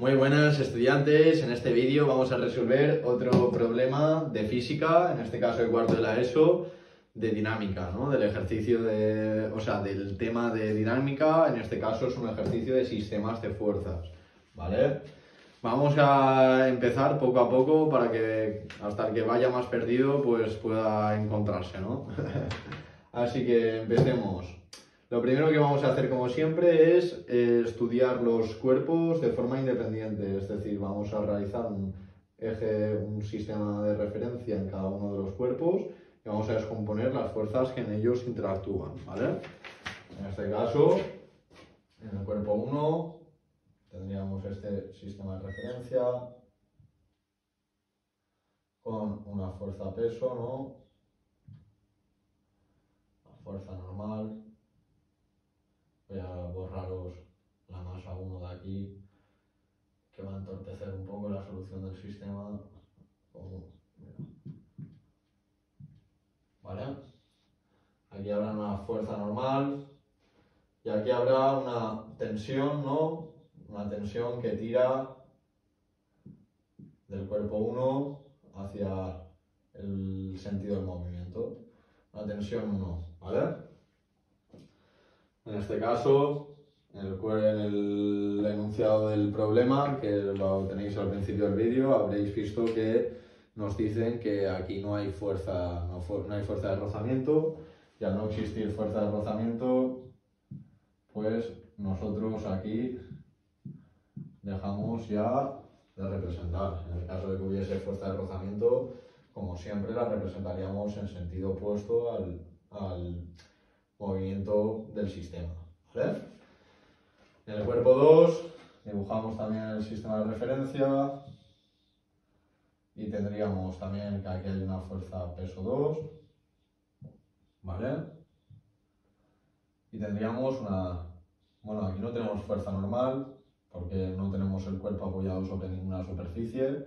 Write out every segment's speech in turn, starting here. Muy buenas estudiantes, en este vídeo vamos a resolver otro problema de física, en este caso el cuarto de la ESO, de dinámica, ¿no? Del ejercicio de, del tema de dinámica, en este caso es un ejercicio de sistemas de fuerzas, ¿vale? Vamos a empezar poco a poco para que hasta el que vaya más perdido pues pueda encontrarse, ¿no? Así que empecemos. Lo primero que vamos a hacer, como siempre, es estudiar los cuerpos de forma independiente, es decir, vamos a realizar un eje, un sistema de referencia en cada uno de los cuerpos y vamos a descomponer las fuerzas que en ellos interactúan, ¿vale? En este caso, en el cuerpo 1 tendríamos este sistema de referencia con una fuerza peso, ¿no? La fuerza normal. Voy a borraros la masa 1 de aquí, que va a entorpecer un poco la solución del sistema. ¿Vale? Aquí habrá una fuerza normal y aquí habrá una tensión, ¿no? Una tensión que tira del cuerpo 1 hacia el sentido del movimiento. La tensión 1, ¿vale? En este caso, en el enunciado del problema, que lo tenéis al principio del vídeo, habréis visto que nos dicen que aquí no hay fuerza, no hay fuerza de rozamiento, y al no existir fuerza de rozamiento, pues nosotros aquí dejamos ya de representar. En el caso de que hubiese fuerza de rozamiento, como siempre, la representaríamos en sentido opuesto al movimiento del sistema, ¿vale? En el cuerpo 2 dibujamos también el sistema de referencia y tendríamos también que aquí hay una fuerza peso 2, ¿vale? Y tendríamos una... bueno, aquí no tenemos fuerza normal porque no tenemos el cuerpo apoyado sobre ninguna superficie,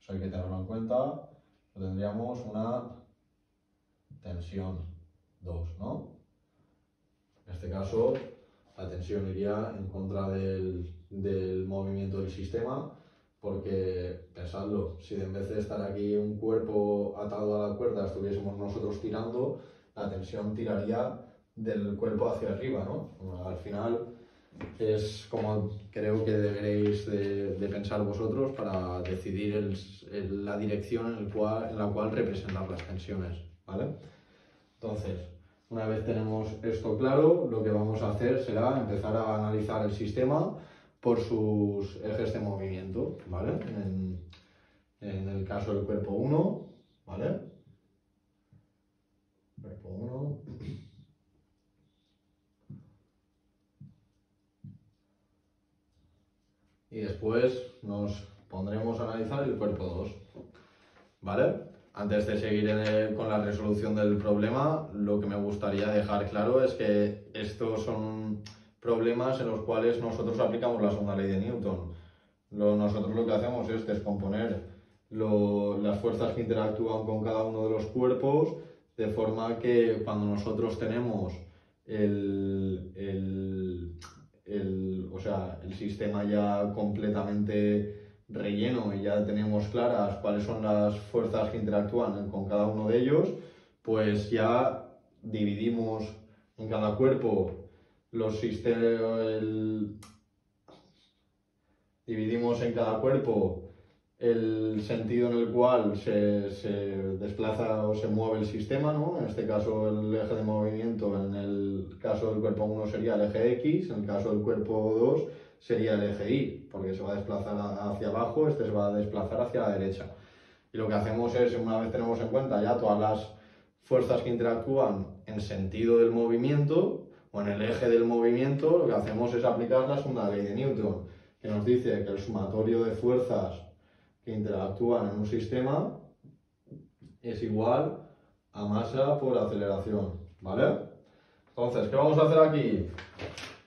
eso hay que tenerlo en cuenta, pero tendríamos una tensión 2, ¿no? En este caso, la tensión iría en contra del movimiento del sistema, porque, pensadlo, si en vez de estar aquí un cuerpo atado a la cuerda estuviésemos nosotros tirando, la tensión tiraría del cuerpo hacia arriba, ¿no? Bueno, al final es como creo que deberéis de pensar vosotros para decidir la dirección en la cual representar las tensiones, ¿vale? Entonces, una vez tenemos esto claro, lo que vamos a hacer será empezar a analizar el sistema por sus ejes de movimiento, ¿vale? En el caso del cuerpo 1, ¿vale? Cuerpo 1. Y después nos pondremos a analizar el cuerpo 2, ¿vale? Antes de seguir con la resolución del problema, lo que me gustaría dejar claro es que estos son problemas en los cuales nosotros aplicamos la segunda ley de Newton. Nosotros lo que hacemos es descomponer las fuerzas que interactúan con cada uno de los cuerpos, de forma que cuando nosotros tenemos el sistema ya completamente relleno y ya tenemos claras cuáles son las fuerzas que interactúan con cada uno de ellos, pues ya dividimos en cada cuerpo el sentido en el cual se desplaza o se mueve el sistema, ¿no? En este caso el eje de movimiento, en el caso del cuerpo 1 sería el eje X, en el caso del cuerpo 2 sería el eje Y, porque se va a desplazar hacia abajo, este se va a desplazar hacia la derecha. Y lo que hacemos es, una vez tenemos en cuenta ya todas las fuerzas que interactúan en sentido del movimiento, o en el eje del movimiento, lo que hacemos es aplicar la segunda ley de Newton, que nos dice que el sumatorio de fuerzas que interactúan en un sistema es igual a masa por aceleración, ¿vale? Entonces, ¿qué vamos a hacer aquí?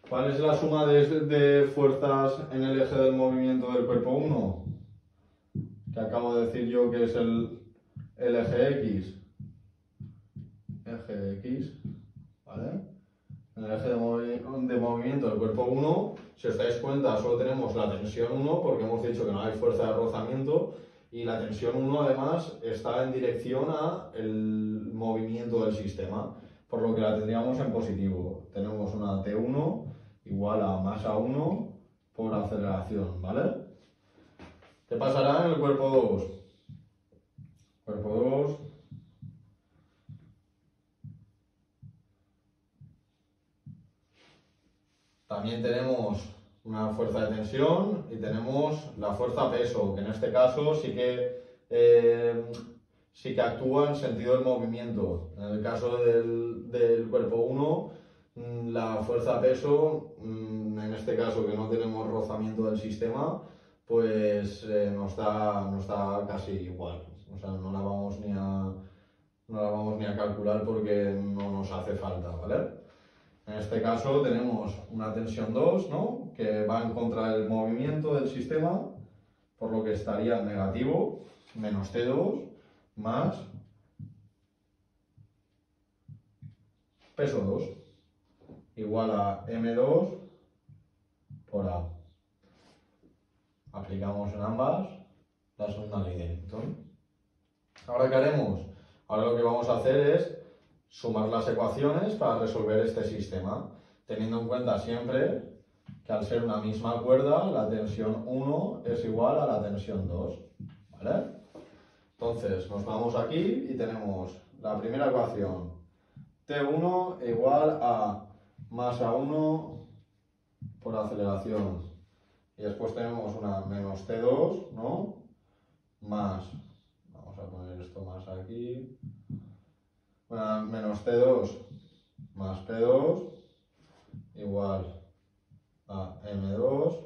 ¿Cuál es la suma de fuerzas en el eje del movimiento del cuerpo 1? Que acabo de decir yo que es el eje X. Eje X, ¿vale? en el eje de movimiento del cuerpo 1, si os dais cuenta, solo tenemos la tensión 1 porque hemos dicho que no hay fuerza de rozamiento, y la tensión 1 además está en dirección a el movimiento del sistema, por lo que la tendríamos en positivo. Tenemos una T1 igual a masa 1 por aceleración, ¿vale? ¿Qué pasará en el cuerpo 2? Cuerpo 2. También tenemos una fuerza de tensión y tenemos la fuerza peso, que en este caso sí que actúa en sentido del movimiento. En el caso del cuerpo 1, la fuerza peso, en este caso que no tenemos rozamiento del sistema, pues no está casi igual. O sea, no la vamos ni a calcular porque no nos hace falta, ¿vale? En este caso tenemos una tensión 2, ¿no?, que va en contra del movimiento del sistema, por lo que estaría negativo, menos T2, más peso 2, igual a M2 por A. Aplicamos en ambas la segunda ley de Newton. ¿Ahora qué haremos? Ahora lo que vamos a hacer es sumar las ecuaciones para resolver este sistema, teniendo en cuenta siempre que al ser una misma cuerda, la tensión 1 es igual a la tensión 2, ¿vale? Entonces nos vamos aquí y tenemos la primera ecuación, T1 igual a masa 1 por aceleración, y después tenemos una menos T2, ¿no?, más, vamos a poner esto más aquí, menos T2 más P2 igual a M2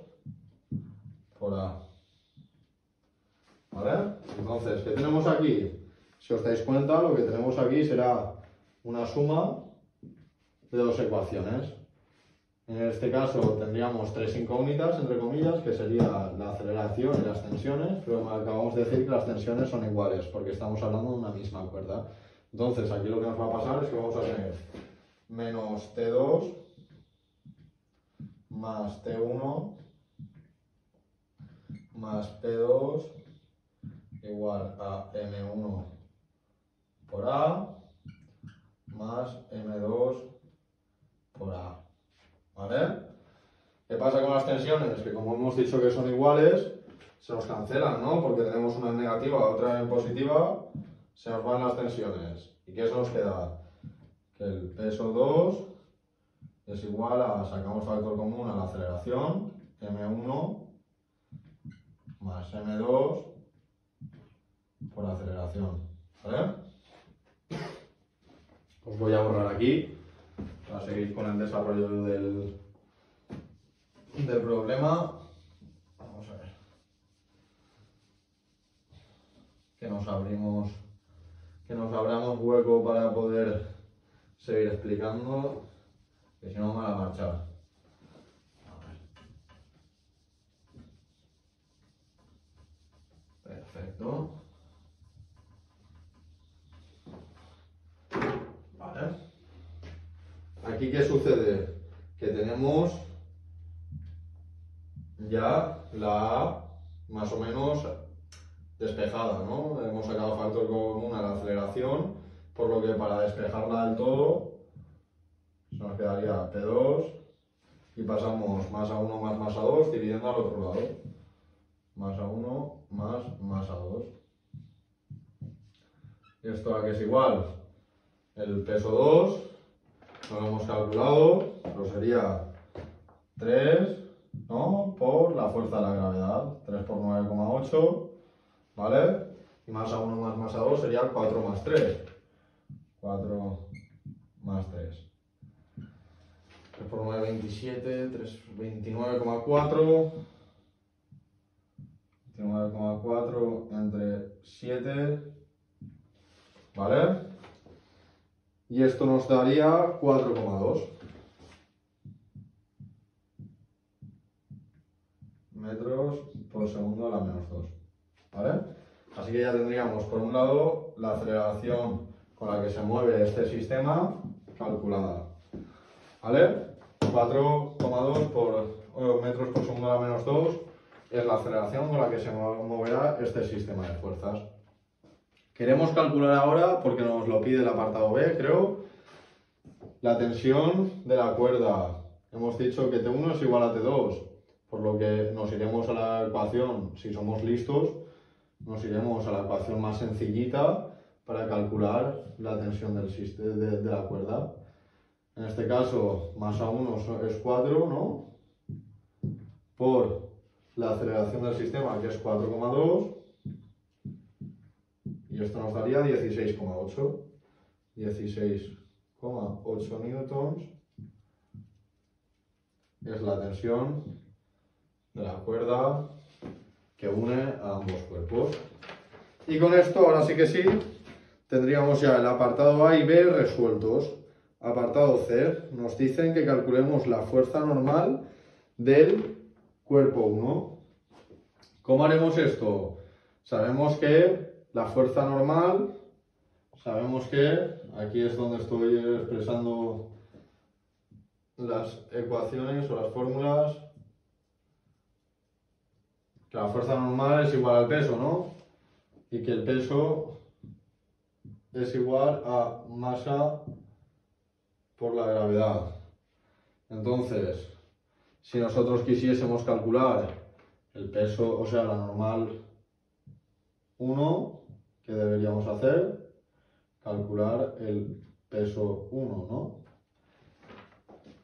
por A. ¿Vale? Entonces, ¿qué tenemos aquí? Si os dais cuenta, lo que tenemos aquí será una suma de dos ecuaciones. En este caso tendríamos tres incógnitas, entre comillas, que sería la aceleración y las tensiones, pero acabamos de decir que las tensiones son iguales porque estamos hablando de una misma cuerda. Entonces, aquí lo que nos va a pasar es que vamos a tener menos T2 más T1 más P2 igual a M1 por A más M2 por A. ¿Vale? ¿Qué pasa con las tensiones? Que como hemos dicho que son iguales, se nos cancelan, ¿no? Porque tenemos una en negativa, otra en positiva. Se nos van las tensiones. ¿Y qué se nos queda? Que el peso 2 es igual a, sacamos factor común a la aceleración, M1 más M2 por aceleración. ¿Vale? Os voy a borrar aquí para seguir con el desarrollo del problema. Vamos a ver. Que nos abramos hueco para poder seguir explicando, que si no me van a marchar. Perfecto. Vale. Aquí, ¿qué sucede? Que tenemos ya la A más o menos despejada, ¿no? Hemos sacado factor común a la aceleración, por lo que para despejarla del todo se nos quedaría P2 y pasamos masa 1 más masa 2 dividiendo al otro lado. Masa 1 más masa 2. ¿Y esto a qué es igual? El peso 2, no lo hemos calculado, pero sería 3, ¿no?, por la fuerza de la gravedad, 3 por 9,8. ¿Vale? Y masa 1 más masa 2 sería 4 más 3. 4 más 3. 3 por 9, 27. 29,4. 29,4 entre 7. ¿Vale? Y esto nos daría 4,2 metros por segundo a la menos 2. ¿Vale? Así que ya tendríamos por un lado la aceleración con la que se mueve este sistema calculada. ¿vale? 4,2 por metros por segundo a la menos 2 es la aceleración con la que se moverá este sistema de fuerzas. Queremos calcular ahora, porque nos lo pide el apartado B, creo, la tensión de la cuerda. Hemos dicho que T1 es igual a T2, por lo que nos iremos a la ecuación, si somos listos, nos iremos a la ecuación más sencillita para calcular la tensión de la cuerda. En este caso, masa 1 es 4, ¿no? Por la aceleración del sistema, que es 4,2. Y esto nos daría 16,8. 16,8 newtons es la tensión de la cuerda que une a ambos cuerpos. Y con esto, ahora sí que sí, tendríamos ya el apartado A y B resueltos. Apartado C, nos dicen que calculemos la fuerza normal del cuerpo 1. ¿Cómo haremos esto? Sabemos que la fuerza normal, sabemos que, aquí es donde estoy expresando las ecuaciones o las fórmulas, que la fuerza normal es igual al peso, ¿no? Y que el peso es igual a masa por la gravedad. Entonces, si nosotros quisiésemos calcular el peso, o sea, la normal 1, ¿qué deberíamos hacer? Calcular el peso 1, ¿no?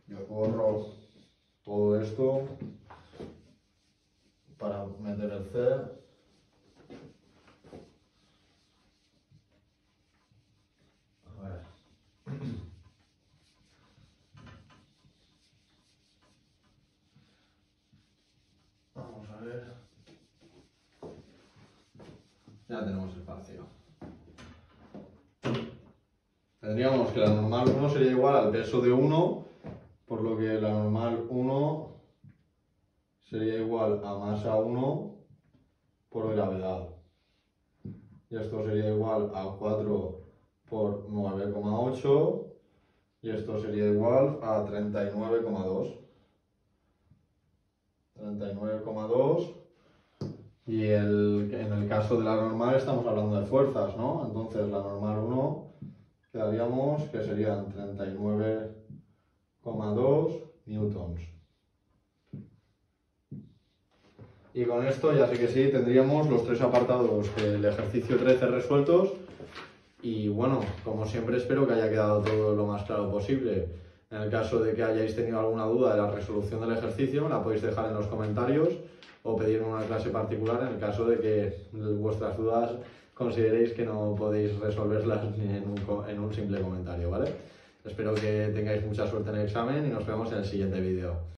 Yo corro todo esto para meter el C. Ya tenemos el vacío. Tendríamos que la normal 1 sería igual al peso de 1, por lo que la normal 1 sería igual a masa 1 por gravedad. Y esto sería igual a 4 por 9,8 y esto sería igual a 39,2. 39,2. Y en el caso de la normal estamos hablando de fuerzas, ¿no? Entonces la normal 1 quedaríamos que serían 39,2 newtons. Y con esto ya sé que sí, tendríamos los tres apartados del ejercicio 13 resueltos. Y bueno, como siempre espero que haya quedado todo lo más claro posible. En el caso de que hayáis tenido alguna duda de la resolución del ejercicio, la podéis dejar en los comentarios o pedirme una clase particular en el caso de que vuestras dudas consideréis que no podéis resolverlas ni en un simple comentario, ¿vale? Espero que tengáis mucha suerte en el examen y nos vemos en el siguiente vídeo.